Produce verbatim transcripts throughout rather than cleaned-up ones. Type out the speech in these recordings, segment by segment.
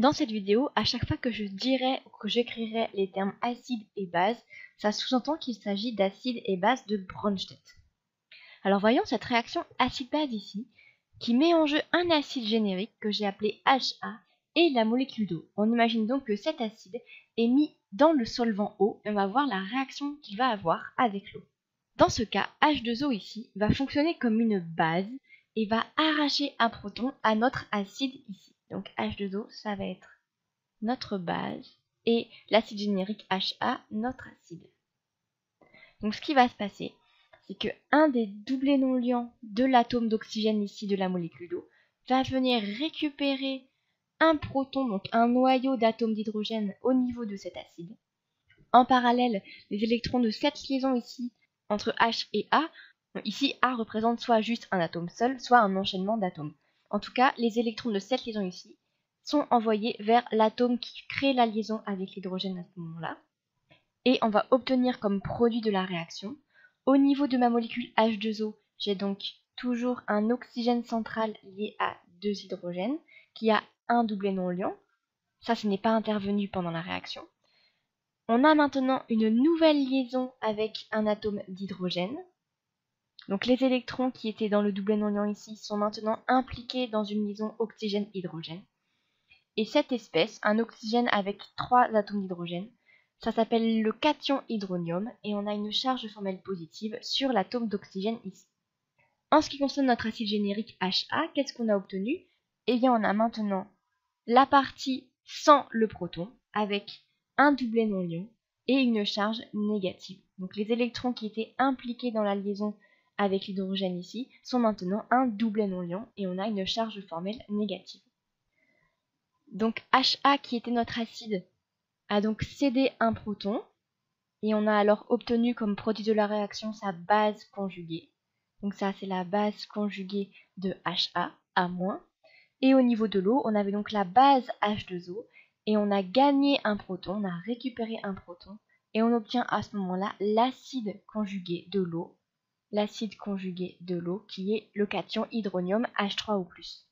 Dans cette vidéo, à chaque fois que je dirai ou que j'écrirai les termes acide et base, ça sous-entend qu'il s'agit d'acide et base de Brønsted. Alors voyons cette réaction acide-base ici, qui met en jeu un acide générique que j'ai appelé H A et la molécule d'eau. On imagine donc que cet acide est mis dans le solvant eau et on va voir la réaction qu'il va avoir avec l'eau. Dans ce cas, H deux O ici va fonctionner comme une base et va arracher un proton à notre acide ici. Donc H deux O, ça va être notre base et l'acide générique H A, notre acide. Donc ce qui va se passer, c'est que un des doublés non liants de l'atome d'oxygène ici de la molécule d'eau va venir récupérer un proton, donc un noyau d'atomes d'hydrogène au niveau de cet acide. En parallèle, les électrons de cette liaison ici entre H et A, ici A représente soit juste un atome seul, soit un enchaînement d'atomes. En tout cas, les électrons de cette liaison ici sont envoyés vers l'atome qui crée la liaison avec l'hydrogène à ce moment-là. Et on va obtenir comme produit de la réaction, au niveau de ma molécule H deux O, j'ai donc toujours un oxygène central lié à deux hydrogènes qui a un doublé non liant. Ça, ce n'est pas intervenu pendant la réaction. On a maintenant une nouvelle liaison avec un atome d'hydrogène. Donc les électrons qui étaient dans le doublé non liant ici sont maintenant impliqués dans une liaison oxygène-hydrogène. Et cette espèce, un oxygène avec trois atomes d'hydrogène, ça s'appelle le cation hydronium et on a une charge formelle positive sur l'atome d'oxygène ici. En ce qui concerne notre acide générique H A, qu'est-ce qu'on a obtenu? Eh bien, on a maintenant la partie sans le proton avec un doublé non liant et une charge négative. Donc les électrons qui étaient impliqués dans la liaison avec l'hydrogène ici sont maintenant un doublé non liant et on a une charge formelle négative. Donc H A qui était notre acide a donc cédé un proton, et on a alors obtenu comme produit de la réaction sa base conjuguée. Donc ça, c'est la base conjuguée de H A, A-. Et au niveau de l'eau, on avait donc la base H deux O, et on a gagné un proton, on a récupéré un proton, et on obtient à ce moment-là l'acide conjugué de l'eau, l'acide conjugué de l'eau qui est le cation hydronium H trois O plus.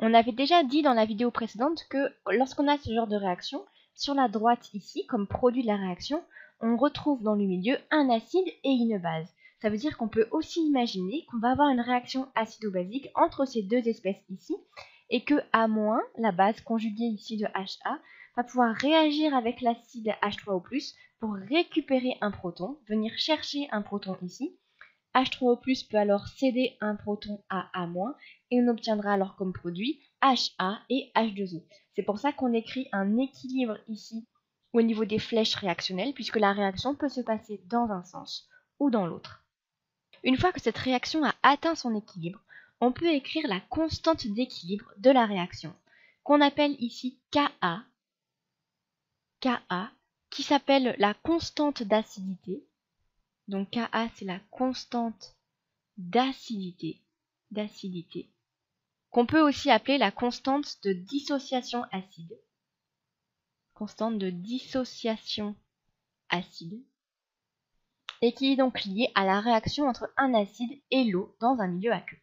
On avait déjà dit dans la vidéo précédente que lorsqu'on a ce genre de réaction, sur la droite ici, comme produit de la réaction, on retrouve dans le milieu un acide et une base. Ça veut dire qu'on peut aussi imaginer qu'on va avoir une réaction acido-basique entre ces deux espèces ici, et que A-, la base conjuguée ici de H A, va pouvoir réagir avec l'acide H trois O plus pour récupérer un proton, venir chercher un proton ici. H trois O plus peut alors céder un proton à A-, et on obtiendra alors comme produit H A et H deux O. C'est pour ça qu'on écrit un équilibre ici au niveau des flèches réactionnelles, puisque la réaction peut se passer dans un sens ou dans l'autre. Une fois que cette réaction a atteint son équilibre, on peut écrire la constante d'équilibre de la réaction, qu'on appelle ici Ka, Ka, qui s'appelle la constante d'acidité. Donc Ka, c'est la constante d'acidité, d'acidité, qu'on peut aussi appeler la constante de dissociation acide. Constante de dissociation acide. Et qui est donc liée à la réaction entre un acide et l'eau dans un milieu aqueux.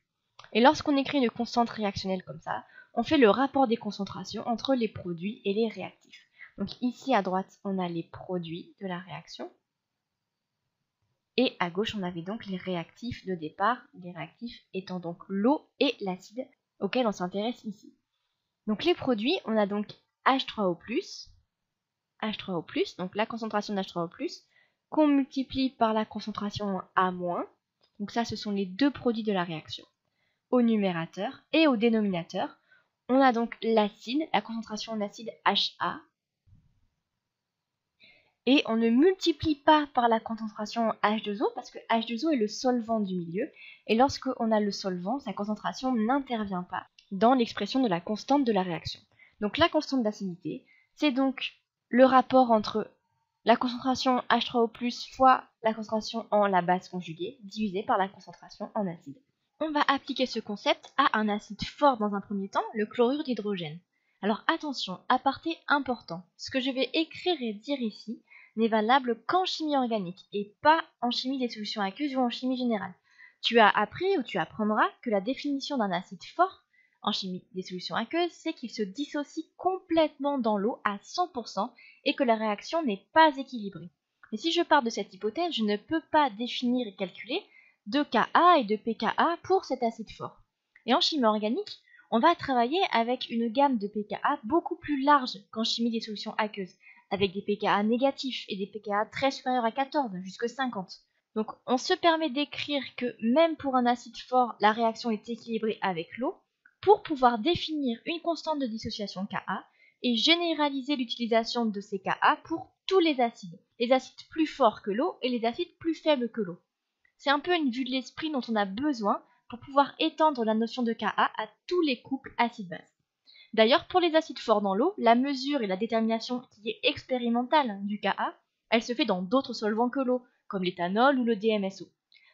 Et lorsqu'on écrit une constante réactionnelle comme ça, on fait le rapport des concentrations entre les produits et les réactifs. Donc ici à droite, on a les produits de la réaction. Et à gauche, on avait donc les réactifs de départ, les réactifs étant donc l'eau et l'acide auquel on s'intéresse ici. Donc les produits, on a donc H trois O plus, H trois O plus, donc la concentration d'H trois O plus, qu'on multiplie par la concentration A-, donc ça ce sont les deux produits de la réaction. Au numérateur et au dénominateur, on a donc l'acide, la concentration d'acide H A, et on ne multiplie pas par la concentration H deux O parce que H deux O est le solvant du milieu. Et lorsqu'on a le solvant, sa concentration n'intervient pas dans l'expression de la constante de la réaction. Donc la constante d'acidité, c'est donc le rapport entre la concentration H trois O plus fois la concentration en la base conjuguée divisée par la concentration en acide. On va appliquer ce concept à un acide fort dans un premier temps, le chlorure d'hydrogène. Alors attention, aparté important, ce que je vais écrire et dire ici n'est valable qu'en chimie organique et pas en chimie des solutions aqueuses ou en chimie générale. Tu as appris ou tu apprendras que la définition d'un acide fort en chimie des solutions aqueuses, c'est qu'ils se dissocient complètement dans l'eau à cent pour cent et que la réaction n'est pas équilibrée. Mais si je pars de cette hypothèse, je ne peux pas définir et calculer de Ka et de pKa pour cet acide fort. Et en chimie organique, on va travailler avec une gamme de pKa beaucoup plus large qu'en chimie des solutions aqueuses, avec des pKa négatifs et des pKa très supérieurs à quatorze, jusqu'à cinquante. Donc on se permet d'écrire que même pour un acide fort, la réaction est équilibrée avec l'eau, pour pouvoir définir une constante de dissociation Ka et généraliser l'utilisation de ces Ka pour tous les acides, les acides plus forts que l'eau et les acides plus faibles que l'eau. C'est un peu une vue de l'esprit dont on a besoin pour pouvoir étendre la notion de Ka à tous les couples acide-base. D'ailleurs, pour les acides forts dans l'eau, la mesure et la détermination qui est expérimentale du Ka, elle se fait dans d'autres solvants que l'eau, comme l'éthanol ou le D M S O.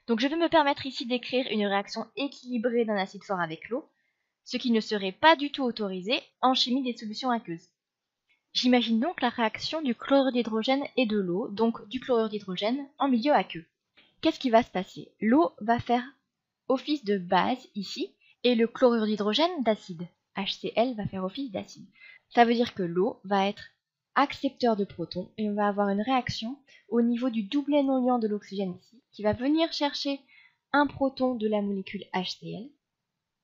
Donc je vais me permettre ici d'écrire une réaction équilibrée d'un acide fort avec l'eau, ce qui ne serait pas du tout autorisé en chimie des solutions aqueuses. J'imagine donc la réaction du chlorure d'hydrogène et de l'eau, donc du chlorure d'hydrogène en milieu aqueux. Qu'est-ce qui va se passer? L'eau va faire office de base ici, et le chlorure d'hydrogène d'acide. HCl va faire office d'acide. Ça veut dire que l'eau va être accepteur de protons, et on va avoir une réaction au niveau du doublet non-liant de l'oxygène ici, qui va venir chercher un proton de la molécule HCl.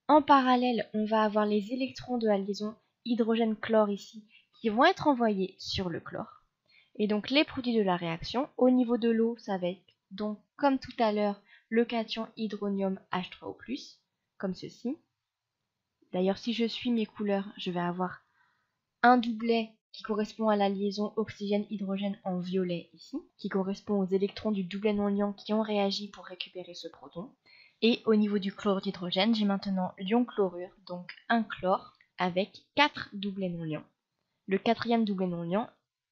En parallèle, on va avoir les électrons de la liaison hydrogène-chlore ici, qui vont être envoyés sur le chlore. Et donc les produits de la réaction, au niveau de l'eau, ça va être donc, comme tout à l'heure, le cation hydronium H trois O plus, comme ceci. D'ailleurs, si je suis mes couleurs, je vais avoir un doublet qui correspond à la liaison oxygène-hydrogène en violet ici, qui correspond aux électrons du doublet non-liant qui ont réagi pour récupérer ce proton. Et au niveau du chlorure d'hydrogène, j'ai maintenant l'ion-chlorure, donc un chlore, avec quatre doublets non-liants. Le quatrième doublet non-liant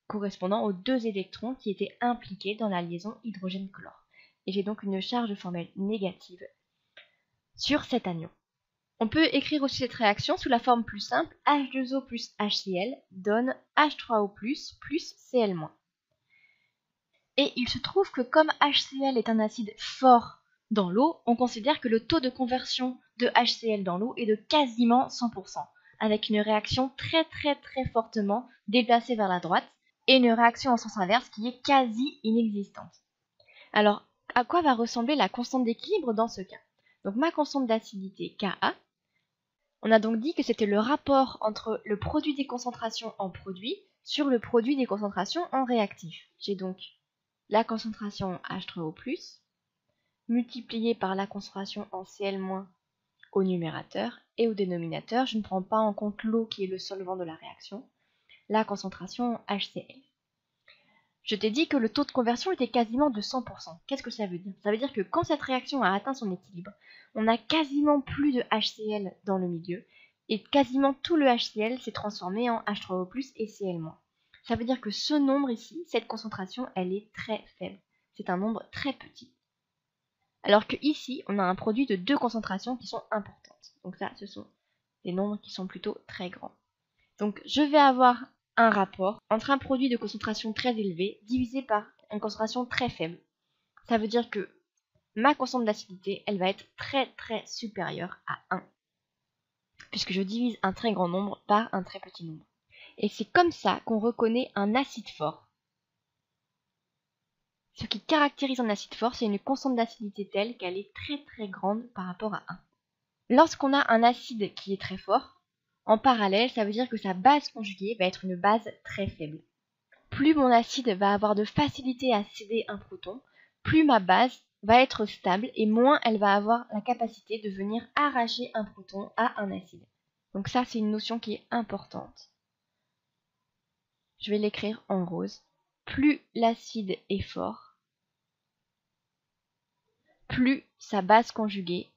correspondant aux deux électrons qui étaient impliqués dans la liaison hydrogène-chlore. Et j'ai donc une charge formelle négative sur cet anion. On peut écrire aussi cette réaction sous la forme plus simple, H deux O plus HCl donne H trois O plus plus Cl-. Et il se trouve que comme HCl est un acide fort dans l'eau, on considère que le taux de conversion de HCl dans l'eau est de quasiment cent pour cent, avec une réaction très très très fortement déplacée vers la droite, et une réaction en sens inverse qui est quasi inexistante. Alors, à quoi va ressembler la constante d'équilibre dans ce cas? Donc ma constante d'acidité Ka, on a donc dit que c'était le rapport entre le produit des concentrations en produit sur le produit des concentrations en réactif. J'ai donc la concentration en H trois O plus, multipliée par la concentration en Cl- au numérateur, et au dénominateur, je ne prends pas en compte l'eau qui est le solvant de la réaction, la concentration en HCl. Je t'ai dit que le taux de conversion était quasiment de cent pour cent. Qu'est-ce que ça veut dire? Ça veut dire que quand cette réaction a atteint son équilibre, on a quasiment plus de HCl dans le milieu, et quasiment tout le HCl s'est transformé en H trois O plus et Cl-. Ça veut dire que ce nombre ici, cette concentration, elle est très faible. C'est un nombre très petit. Alors que ici, on a un produit de deux concentrations qui sont importantes. Donc ça, ce sont des nombres qui sont plutôt très grands. Donc je vais avoir un rapport entre un produit de concentration très élevée divisé par une concentration très faible. Ça veut dire que ma constante d'acidité, elle va être très très supérieure à un, puisque je divise un très grand nombre par un très petit nombre. Et c'est comme ça qu'on reconnaît un acide fort. Ce qui caractérise un acide fort, c'est une constante d'acidité telle qu'elle est très très grande par rapport à un. Lorsqu'on a un acide qui est très fort, en parallèle, ça veut dire que sa base conjuguée va être une base très faible. Plus mon acide va avoir de facilité à céder un proton, plus ma base va être stable et moins elle va avoir la capacité de venir arracher un proton à un acide. Donc ça, c'est une notion qui est importante. Je vais l'écrire en rose. Plus l'acide est fort, plus sa base conjuguée,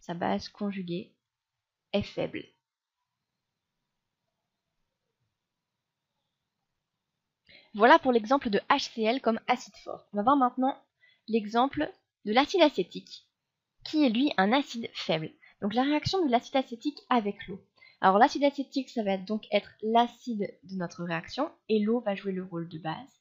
sa base conjuguée est faible. Voilà pour l'exemple de HCl comme acide fort. On va voir maintenant l'exemple de l'acide acétique, qui est lui un acide faible. Donc la réaction de l'acide acétique avec l'eau. Alors l'acide acétique, ça va donc être l'acide de notre réaction, et l'eau va jouer le rôle de base.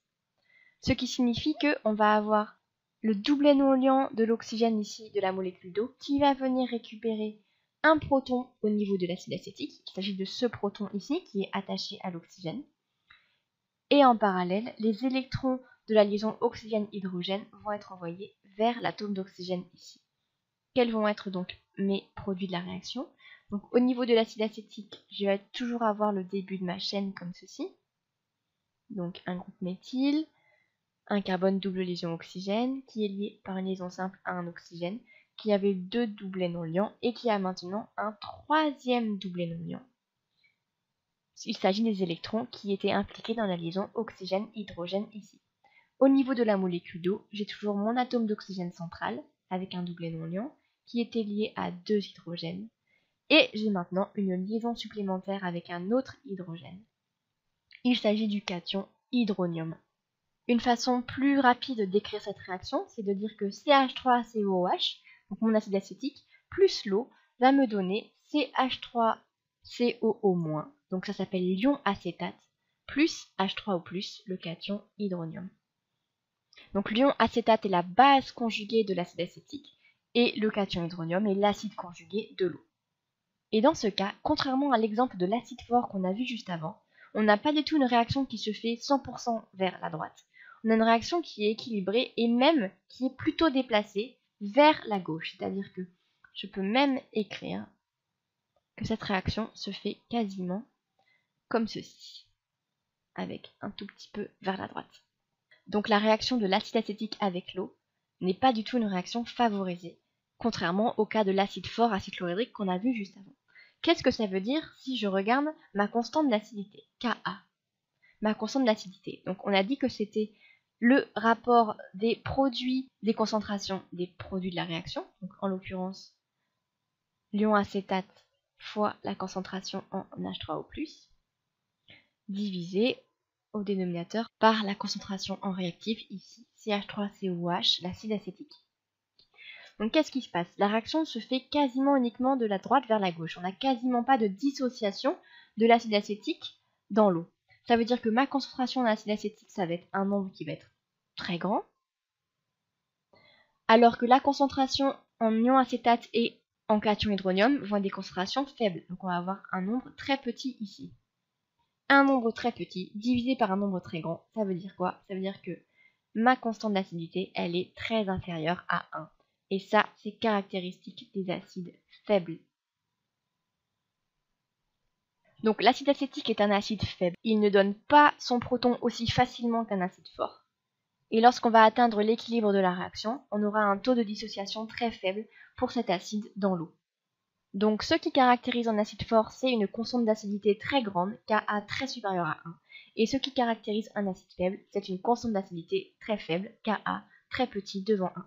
Ce qui signifie qu'on va avoir le doublet non-liant de l'oxygène ici, de la molécule d'eau, qui va venir récupérer un proton au niveau de l'acide acétique. Il s'agit de ce proton ici qui est attaché à l'oxygène. Et en parallèle, les électrons de la liaison oxygène-hydrogène vont être envoyés vers l'atome d'oxygène ici. Quels vont être donc mes produits de la réaction? Donc au niveau de l'acide acétique, je vais toujours avoir le début de ma chaîne comme ceci. Donc un groupe méthyle, un carbone double liaison oxygène qui est lié par une liaison simple à un oxygène qui avait deux doublets non liants et qui a maintenant un troisième doublet non liant. Il s'agit des électrons qui étaient impliqués dans la liaison oxygène-hydrogène ici. Au niveau de la molécule d'eau, j'ai toujours mon atome d'oxygène central avec un doublet non liant qui était lié à deux hydrogènes. Et j'ai maintenant une liaison supplémentaire avec un autre hydrogène. Il s'agit du cation hydronium. Une façon plus rapide de décrire cette réaction, c'est de dire que C H trois C O O H, donc mon acide acétique, plus l'eau, va me donner C H trois C O O moins, donc ça s'appelle l'ion acétate, plus H trois O plus, le cation hydronium. Donc l'ion acétate est la base conjuguée de l'acide acétique, et le cation hydronium est l'acide conjugué de l'eau. Et dans ce cas, contrairement à l'exemple de l'acide fort qu'on a vu juste avant, on n'a pas du tout une réaction qui se fait cent pour cent vers la droite. On a une réaction qui est équilibrée et même qui est plutôt déplacée vers la gauche. C'est-à-dire que je peux même écrire que cette réaction se fait quasiment comme ceci, avec un tout petit peu vers la droite. Donc la réaction de l'acide acétique avec l'eau n'est pas du tout une réaction favorisée, contrairement au cas de l'acide fort acyclohydrique qu'on a vu juste avant. Qu'est-ce que ça veut dire si je regarde ma constante d'acidité, Ka? Ma constante d'acidité, donc on a dit que c'était le rapport des produits, des concentrations des produits de la réaction, donc en l'occurrence l'ion acétate fois la concentration en H trois O plus, divisé au dénominateur par la concentration en réactif, ici C H trois C O O H, l'acide acétique. Donc qu'est-ce qui se passe? La réaction se fait quasiment uniquement de la droite vers la gauche. On n'a quasiment pas de dissociation de l'acide acétique dans l'eau. Ça veut dire que ma concentration d'acide acétique, ça va être un nombre qui va être très grand. Alors que la concentration en ion acétate et en cation hydronium vont être des concentrations faibles. Donc on va avoir un nombre très petit ici. Un nombre très petit divisé par un nombre très grand, ça veut dire quoi? Ça veut dire que ma constante d'acidité, elle est très inférieure à un. Et ça, c'est caractéristique des acides faibles. Donc l'acide acétique est un acide faible. Il ne donne pas son proton aussi facilement qu'un acide fort. Et lorsqu'on va atteindre l'équilibre de la réaction, on aura un taux de dissociation très faible pour cet acide dans l'eau. Donc ce qui caractérise un acide fort, c'est une constante d'acidité très grande, Ka très supérieure à un. Et ce qui caractérise un acide faible, c'est une constante d'acidité très faible, Ka très petit devant un.